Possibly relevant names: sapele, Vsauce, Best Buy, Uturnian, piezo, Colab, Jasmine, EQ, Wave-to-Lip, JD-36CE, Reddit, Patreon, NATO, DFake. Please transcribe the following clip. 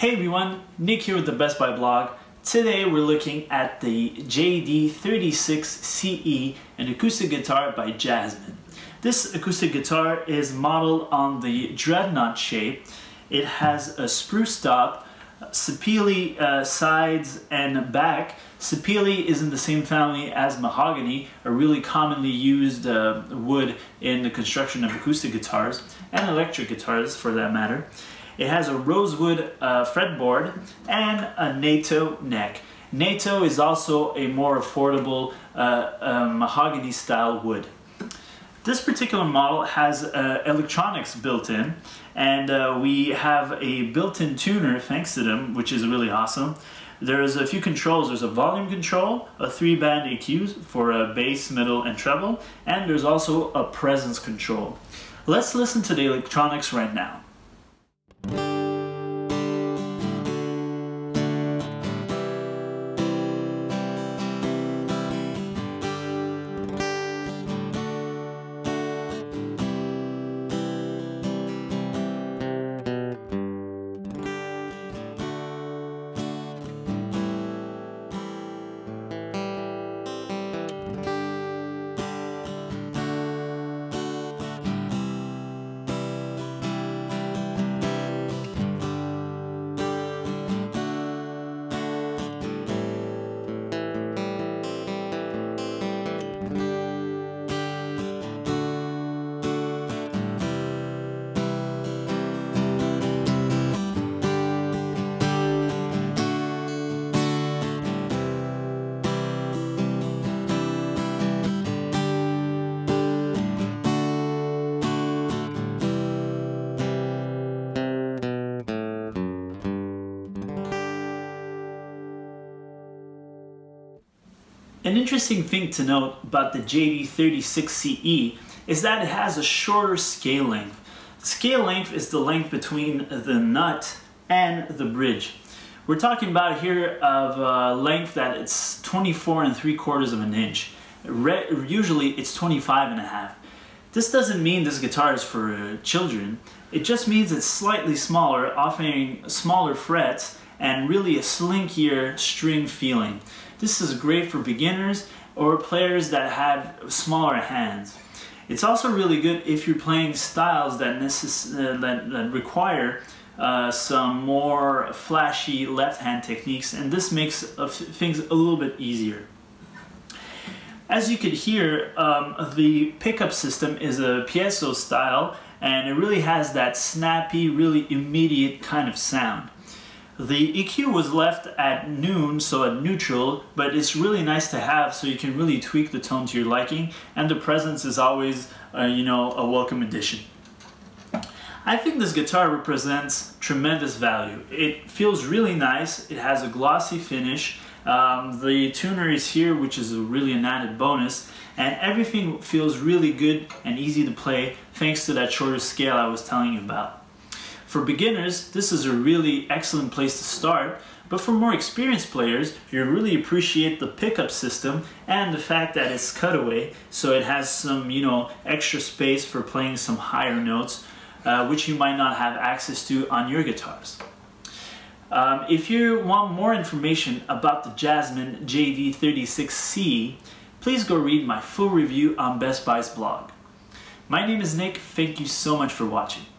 Hey everyone, Nick here with the Best Buy blog. Today we're looking at the JD-36CE, an acoustic guitar by Jasmine. This acoustic guitar is modeled on the dreadnought shape. It has a spruce top, sapele sides and back. Sapele is in the same family as mahogany, a really commonly used wood in the construction of acoustic guitars and electric guitars for that matter. It has a rosewood fretboard and a NATO neck. NATO is also a more affordable mahogany style wood. This particular model has electronics built in, and we have a built-in tuner thanks to them, which is really awesome. There's a few controls. There's a volume control, a 3-band EQ for bass, middle, and treble, and there's also a presence control. Let's listen to the electronics right now. An interesting thing to note about the JD-36CE is that it has a shorter scale length. Scale length is the length between the nut and the bridge. We're talking about here of a length that it's 24 3/4 of an inch. Usually it's 25 1/2. This doesn't mean this guitar is for children. It just means it's slightly smaller, offering smaller frets and really a slinkier string feeling. This is great for beginners or players that have smaller hands. It's also really good if you're playing styles that require some more flashy left hand techniques, and this makes things a little bit easier. As you could hear, the pickup system is a piezo style, and it really has that snappy, really immediate kind of sound. The EQ was left at noon, so at neutral, but it's really nice to have so you can really tweak the tone to your liking, and the presence is always a welcome addition. I think this guitar represents tremendous value. It feels really nice, it has a glossy finish. The tuner is here, which is really an added bonus, and everything feels really good and easy to play thanks to that shorter scale I was telling you about. For beginners, this is a really excellent place to start, but for more experienced players, you really appreciate the pickup system and the fact that it's cutaway, so it has some extra space for playing some higher notes, which you might not have access to on your guitars. If you want more information about the Jasmine JD-36CE, please go read my full review on Best Buy's blog. My name is Nick. Thank you so much for watching.